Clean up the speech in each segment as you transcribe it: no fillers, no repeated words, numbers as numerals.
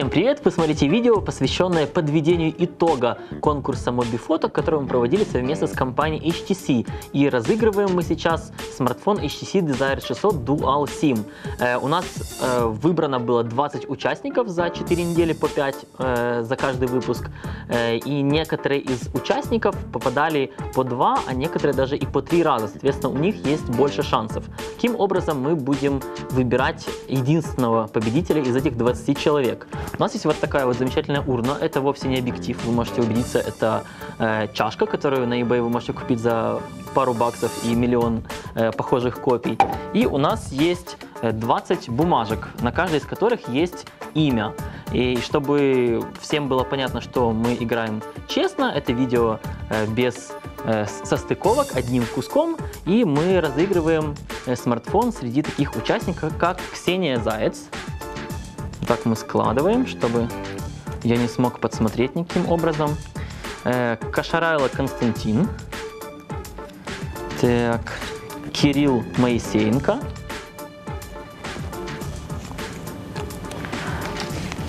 Всем привет! Вы смотрите видео, посвященное подведению итога конкурса MobiFoto, который мы проводили совместно с компанией HTC. И разыгрываем мы сейчас смартфон HTC Desire 600 Dual SIM. У нас выбрано было 20 участников за 4 недели по 5 за каждый выпуск. И некоторые из участников попадали по 2, а некоторые даже и по 3 раза. Соответственно, у них есть больше шансов. Таким образом, мы будем выбирать единственного победителя из этих 20 человек. У нас есть вот такая вот замечательная урна, это вовсе не объектив, вы можете убедиться, это чашка, которую на eBay вы можете купить за пару баксов и миллион похожих копий. И у нас есть 20 бумажек, на каждой из которых есть имя. И чтобы всем было понятно, что мы играем честно, это видео без состыковок, одним куском, и мы разыгрываем смартфон среди таких участников, как Ксения Заяц. Так мы складываем, чтобы я не смог подсмотреть никаким образом. Кошарайла Константин. Так, Кирилл Моисеенко.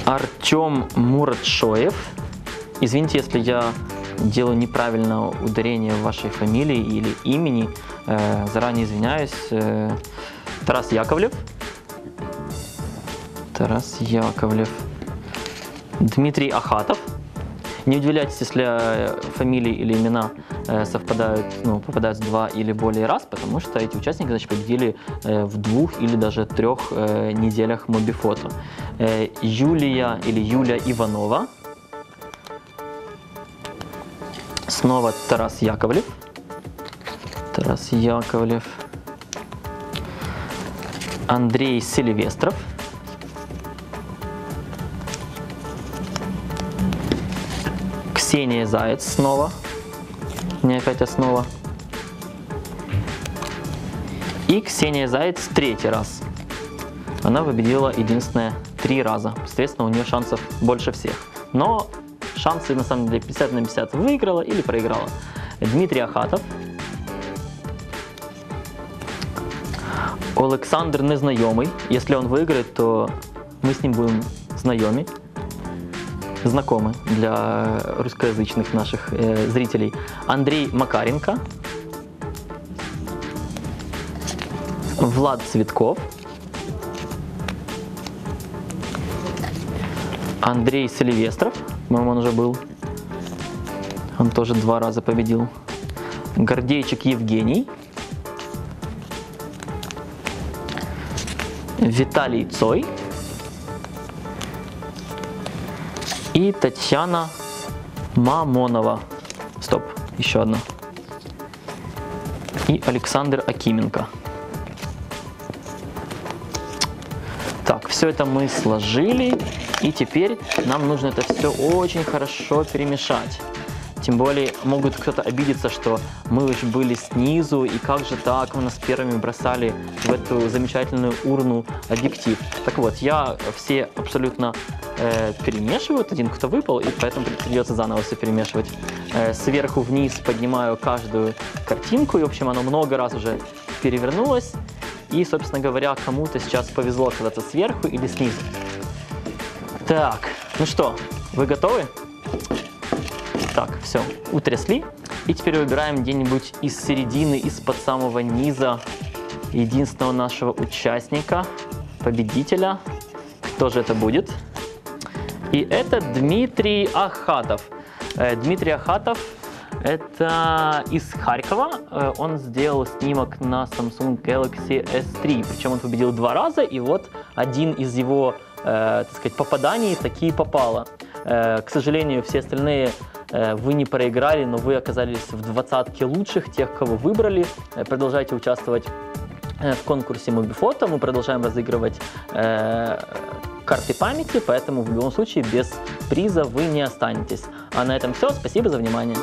Артём Муратшоев. Извините, если я делаю неправильное ударение в вашей фамилии или имени. Заранее извиняюсь. Тарас Яковлев. Тарас Яковлев, Дмитрий Ахатов. Не удивляйтесь, если фамилии или имена совпадают, попадают в 2 или более раз, потому что эти участники, значит, победили в 2 или даже 3 неделях MobiFoto. Юлия или Юлия Иванова. Снова Тарас Яковлев. Тарас Яковлев. Андрей Сильвестров. Ксения Заяц снова, не опять основа, и Ксения Заяц 3-й раз. Она победила единственное 3 раза, соответственно, у нее шансов больше всех. Но шансы на самом деле 50 на 50, выиграла или проиграла. Дмитрий Ахатов, Александр Незнакомый, если он выиграет, то мы с ним будем знакомы для русскоязычных наших зрителей. Андрей Макаренко, Влад Цветков, Андрей Сильвестров, по-моему, он уже был, он тоже 2 раза победил. Гордейчик Евгений, Виталий Цой и Татьяна Мамонова. Стоп, еще одна. И Александр Акименко. Так, все это мы сложили. И теперь нам нужно это все очень хорошо перемешать. Тем более, могут кто-то обидеться, что мы уж были снизу, и как же так, мы нас первыми бросали в эту замечательную урну объектив. Так вот, я все абсолютно перемешиваю, один кто выпал, и поэтому придется заново все перемешивать. Сверху вниз поднимаю каждую картинку, и в общем она много раз уже перевернулась, и, собственно говоря, кому-то сейчас повезло оказаться сверху или снизу. Так, ну что, вы готовы? Так, все, утрясли. И теперь выбираем где-нибудь из середины, из-под самого низа единственного нашего участника, победителя. Кто же это будет? И это Дмитрий Ахатов. Дмитрий Ахатов – это из Харькова. Он сделал снимок на Samsung Galaxy S3. Причем он победил 2 раза, и вот один из его, так сказать, попаданий таки попало. К сожалению, все остальные вы не проиграли, но вы оказались в 20-ке лучших, тех, кого выбрали. Продолжайте участвовать в конкурсе MobiFoto. Мы продолжаем разыгрывать карты памяти, поэтому в любом случае без приза вы не останетесь. А на этом все. Спасибо за внимание.